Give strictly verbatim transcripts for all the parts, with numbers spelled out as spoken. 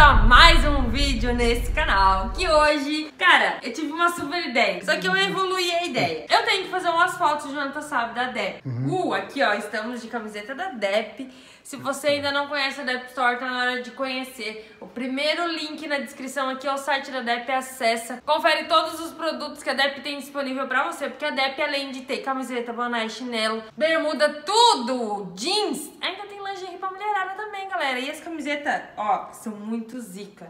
a mais um vídeo nesse canal. Que hoje, cara, eu tive uma super ideia. Só que eu evoluí a ideia. Eu tenho que fazer um asfalto, o Jonathan sabe, da Depp. Uhum. Uh, aqui ó, estamos de camiseta da Depp. Se você ainda não conhece a Depp Store, tá na hora de conhecer. O primeiro link na descrição aqui é o site da Depp, acessa. Confere todos os produtos que a Depp tem disponível pra você, porque a Depp, além de ter camiseta, boné, chinelo, bermuda, tudo, jeans, ainda tem lingerie pra mulherada também, galera. E as camisetas, ó, são muito zica.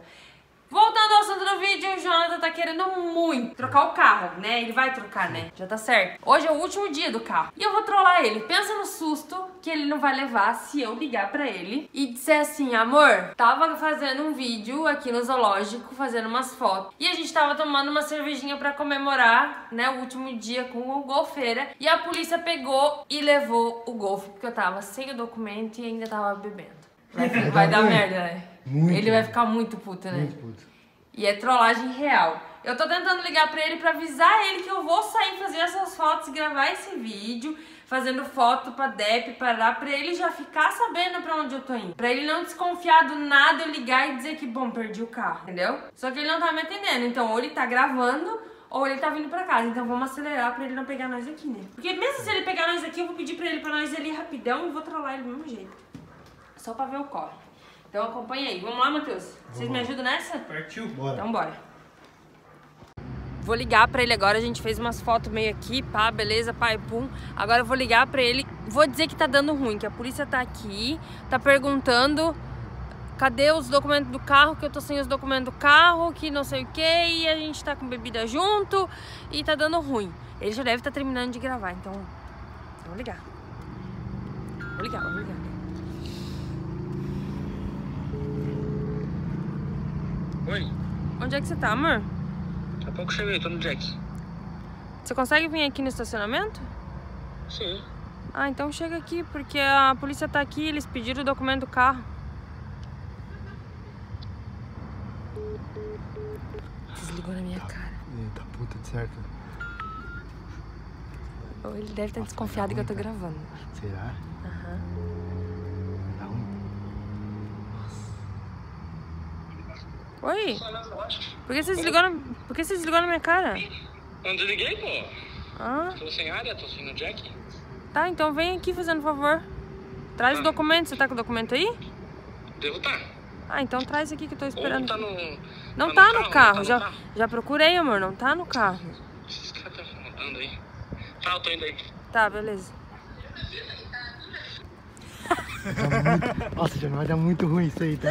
Voltando ao assunto do vídeo, o Jonathan tá querendo muito trocar o carro, né? Ele vai trocar, né? Já tá certo. Hoje é o último dia do carro. E eu vou trollar ele. Pensa no susto que ele não vai levar se eu ligar pra ele e disser assim: amor, tava fazendo um vídeo aqui no zoológico, fazendo umas fotos. E a gente tava tomando uma cervejinha pra comemorar, né? O último dia com o golfeira. E a polícia pegou e levou o golfe, porque eu tava sem o documento e ainda tava bebendo. Vai, vai dar merda, né? Muito, ele vai ficar muito puto, né? Muito puto. E é trollagem real. Eu tô tentando ligar pra ele pra avisar ele que eu vou sair fazer essas fotos, gravar esse vídeo, fazendo foto pra Depp, pra lá, pra ele já ficar sabendo pra onde eu tô indo. Pra ele não desconfiar do nada, eu ligar e dizer que, bom, perdi o carro, entendeu? Só que ele não tá me atendendo, então ou ele tá gravando ou ele tá vindo pra casa. Então vamos acelerar pra ele não pegar nós aqui, né? Porque mesmo se ele pegar nós aqui, eu vou pedir pra ele pra nós ali rapidão e vou trollar ele do mesmo jeito. Só pra ver o corre. Então acompanha aí. Vamos lá, Matheus? Vocês me ajudam nessa? Partiu, bora. Então bora. Vou ligar pra ele agora. A gente fez umas fotos meio aqui, pá, beleza, pai, pum. Agora eu vou ligar pra ele. Vou dizer que tá dando ruim, que a polícia tá aqui, tá perguntando cadê os documentos do carro, que eu tô sem os documentos do carro, que não sei o que, e a gente tá com bebida junto e tá dando ruim. Ele já deve estar terminando de gravar, então vamos ligar. Vou ligar, vou ligar. Oi. Onde é que você tá, amor? Há pouco cheguei, tô no Jack. Você consegue vir aqui no estacionamento? Sim. Ah, então chega aqui, porque a polícia tá aqui, eles pediram o documento do carro. Desligou na minha cara. Eita puta, de certo. Ou ele deve estar desconfiado que eu tô gravando. Será? Aham. Oi? Por que você desligou na, por que você desligou na minha cara? Não desliguei, pô. Ah? Tô sem área, tô sem o Jack. Tá, então vem aqui fazendo favor. Traz ah. o documento, você tá com o documento aí? Devo tá. Ah, então traz aqui que eu tô esperando. Não tá no, não tá tá no carro, carro. Não tá já, no carro. Já procurei, amor, não tá no carro. Esses caras estão falando aí. Tá, eu tô indo aí. Tá, beleza. Nossa, Jonathan, vai dar muito ruim isso aí, tá?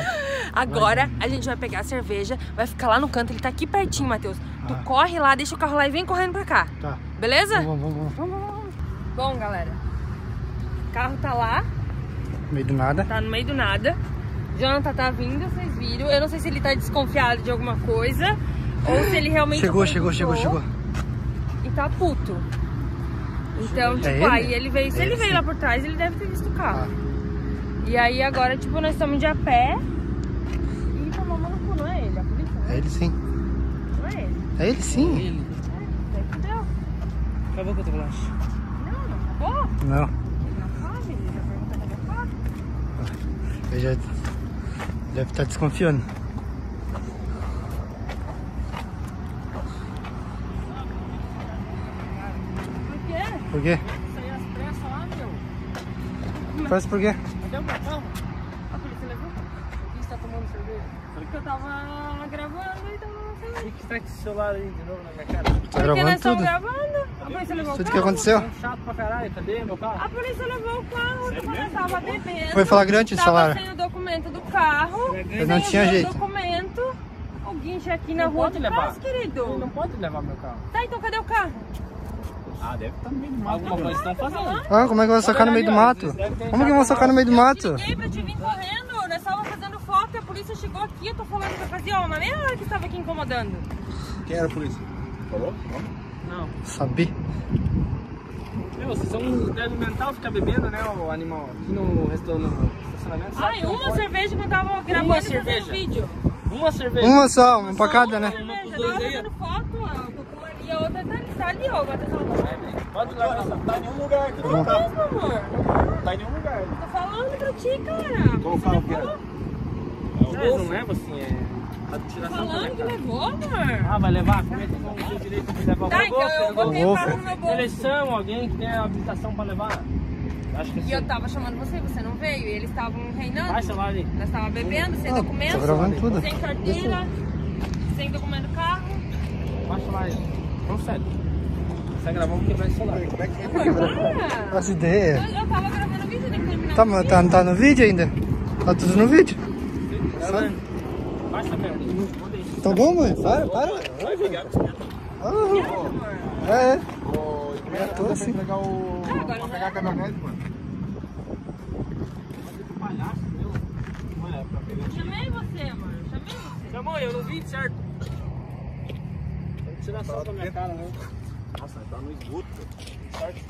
Agora a gente vai pegar a cerveja, vai ficar lá no canto, ele tá aqui pertinho, Matheus. Tu ah. corre lá, deixa o carro lá e vem correndo pra cá. Tá. Beleza? Vamos, vamos, vamos. Bom, galera, o carro tá lá. No meio do nada. Tá no meio do nada. Jonathan tá vindo, vocês viram. Eu não sei se ele tá desconfiado de alguma coisa ou se ele realmente... Chegou, chegou, chegou, chegou. E tá puto. Então, chegou. tipo, é aí ele, ele veio... Se ele, ele veio lá por trás, ele deve ter visto o carro. Ah. E aí agora, tipo, nós estamos de a pé e tá mamando no cu, não é ele? A polícia, né? É ele sim. Não é ele? É ele sim. É ele. É, daí fudeu. Acabou com o bolacha. Não, não acabou? Não. Ele não sabe, ele já perguntou que acabou. Ele já deve estar desconfiando. Por quê? Por quê? Saiu as pressas lá, meu. Pressa por quê? Deu pra calma? A polícia levou? Por que você tá tomando cerveja? Porque eu tava gravando e tava cerveja. O que está com esse celular aí de novo na minha cara? Tá gravando nós tudo? Gravando. A polícia levou o carro. O que aconteceu? Chato pra caralho, cadê meu carro? A polícia levou o carro, eu tava bebendo. Foi flagrante esse celular? Tava sem o documento do carro. Eu não tinha jeito. Documento, o guincho aqui na rua do carro, querido. Ele não pode levar meu carro. Tá, então cadê o carro? Ah, deve estar no meio do mato. Alguma coisa estão fazendo. Ah, como é que vão socar no meio do mato? Como que vão socar no meio do mato? Eu te liguei pra te vir correndo, nós estávamos fazendo foto e a polícia chegou aqui, eu tô falando pra fazer, ó, na mesma hora que estava aqui incomodando. Quem era a polícia? Falou? Não. Sabi. Meu, vocês são um débil mental, ficar bebendo, né, o animal? Aqui no restaurante, estacionamento. Ai, uma cerveja que eu tava gravando e fazendo vídeo. Uma cerveja? Uma só, uma pra cada, né? Eu tava fazendo foto, ó. E a outra tá ali, ó, agora tá falando. Pode lá, não tá em nenhum lugar. Não mesmo, amor. Não tá em nenhum lugar. Tô falando pra ti, cara. Qual o carro que era? é, não leva assim, é... a tiração falando que levou, amor. Ah, vai levar? Como é que vão ter direito de levar o tá, então eu vou levar no meu bolso. Seleção, alguém que tem a habilitação pra levar? Acho que e sim. Eu tava chamando você, você não veio. E eles estavam reinando. Vai, lá, ali. Nós tava bebendo, sem ah, documento, tudo. Sem carteira, sem documento do carro. Baixa lá, vamos sério. Você gravou um quebrar esse celular. Como é que você quebrou? As ideias. Eu, eu tava gravando o vídeo, tem que terminar. Tá, mas tá, tá no vídeo ainda? Tá tudo no vídeo? Sabe? Baixa a perna. Tá bom, mãe? Para, para. Vai, obrigado. Ah, é. É, tô assim. Pegar o... ah, agora pegar a caminhonete, mano. Palhaço, meu. Olha, pra pegar aqui. Chamei você, mano. Chamei você. Chamou, eu não vi, certo? Tem que tirar só da minha cara, né? Nossa, tá no esgoto.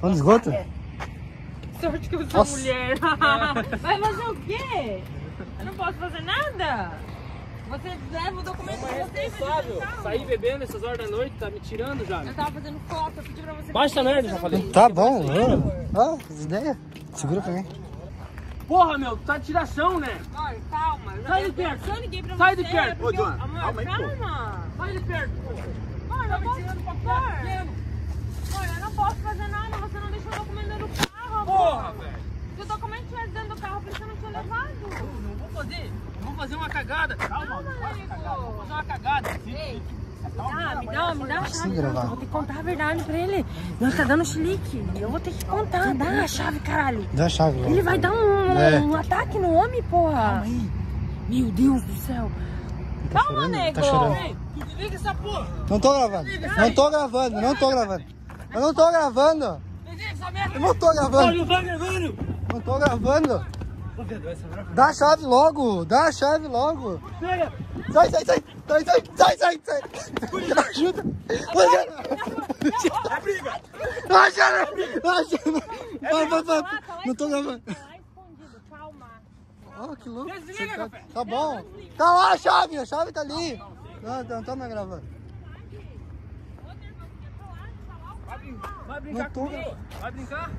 Tá no esgoto? É. Sorte que eu sou nossa. Mulher. Vai fazer o quê? Eu não posso fazer nada? Você leva o documento pra você, você sair bebendo essas horas da noite, tá me tirando já. Eu tava fazendo foto, eu pedi pra você. Baixa a merda, já falei. Tá bom, mano. Ah, as ideias. Segura pra mim. Porra, meu, tá de tiração, né? Olha, calma. Sai de perto. Sai de perto. Ô, dona. Amor, calma. Sai de perto. Mano, eu posso... Mano, eu não posso fazer nada, você não deixou o documento dentro do carro, porra, velho. Se o documento estivesse dentro do carro, você não tinha levado. Não vou fazer. Vou fazer uma cagada. Calma, calma, vou fazer uma cagada. Ei, ah, me dá, me dá uma chave. Vou ter que contar a verdade pra ele. Nós tá dando chilique. Eu vou ter que contar. Dá a chave, caralho. Dá a chave. Ele vai dar um, é. um ataque no homem, porra. Calma aí. Meu Deus do céu. Tá calma, chorando, nego. Tá chorando. Desliga essa porra. Não tô gravando. Não tô gravando. Não tô gravando. Eu não tô gravando. Eu não tô gravando. Eu não tô gravando. Dá a chave logo, dá a chave logo. Pega. Sai, sai, sai, sai, sai, sai, sai, sai. Ajuda. É briga. Vai, vai, vai, vai. Não tô gravando. Calma. Ó, que louco. Tá, tá bom. Tá lá a chave, a chave tá ali. Não, não tô mais gravando. Vai brincar comigo? Vai brincar?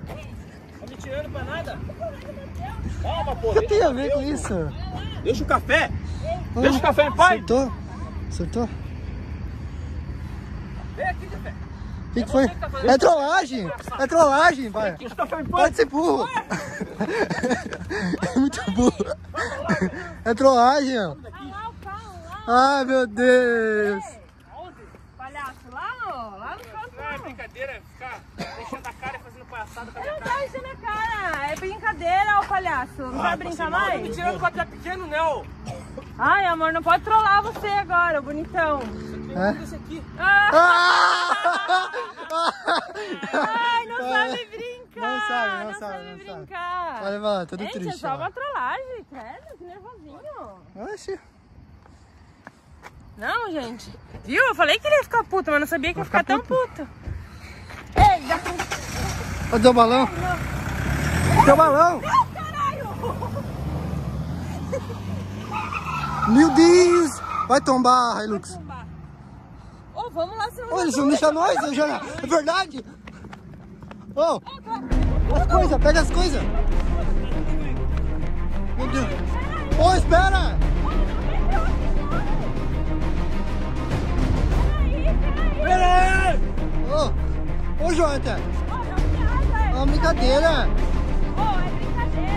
Não me tirando pra nada? Calma, pô. O que tem a ver com isso? Deixa o café. Ei. Deixa o café em paz. Acertou? Acertou? Vem aqui, café. O que, que foi? Que tá é trollagem. É trollagem, pai. Deixa o café em paz. Pode ser burro. É muito burro. É trollagem, ó. Ai, meu Deus. Palhaço, lá, ó. Lá no canto. Não é brincadeira ficar deixando a cara e fazendo palhaçada com a minha cara. É brincadeira, ô palhaço. Não ah, vai brincar mais? Não, me tirando quando tá pequeno, né, ô? Ai, amor, não pode trollar você agora, bonitão. Isso aqui. Ai, não sabe brincar. Não sabe, não, não sabe, sabe não brincar. Sabe. Olha, mano, tudo gente, triste. É só ó. Uma trollagem, credo, que nervosinho. Oxi. Não, gente. Viu? Eu falei que ele ia ficar puto, mas não sabia que ia ficar, ficar tão puto. Ei, dá pra... Cadê o balão? Ai, teu balão! Não, caralho! Meu Deus! Vai tombar, Hilux! Vai tombar. Oh, vamos lá, senão... Oh, eles vão deixar nós, Jana! É verdade! Oh! As coisas, pega as coisas! Meu Deus! Oh, espera! Espera! Oh! Oh, Jonathan! É uma brincadeira!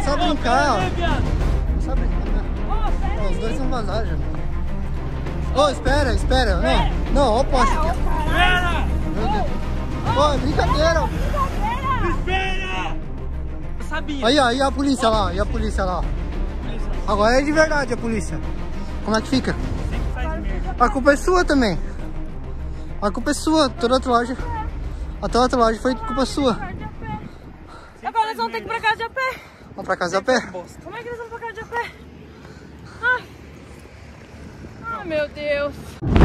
Só brincar, ó. Só brincar. Oh, ó, os dois vão vazar já. Ô, oh, espera, espera. Pera. Não, não, ó o poste aqui. Espera! Ô, oh, é brincadeira. Pera, brincadeira! Espera! Eu sabia. Aí, ó, aí a polícia lá, e a polícia lá. Agora é de verdade a polícia. Como é que fica? A culpa é sua também. A culpa é sua, toda a trollagem. A tua trollagem foi culpa sua. Agora eles vão ter que ir pra casa de a pé. Vamos pra casa a pé? Como é que eles vão pra casa de a pé? Ai, ah, meu Deus.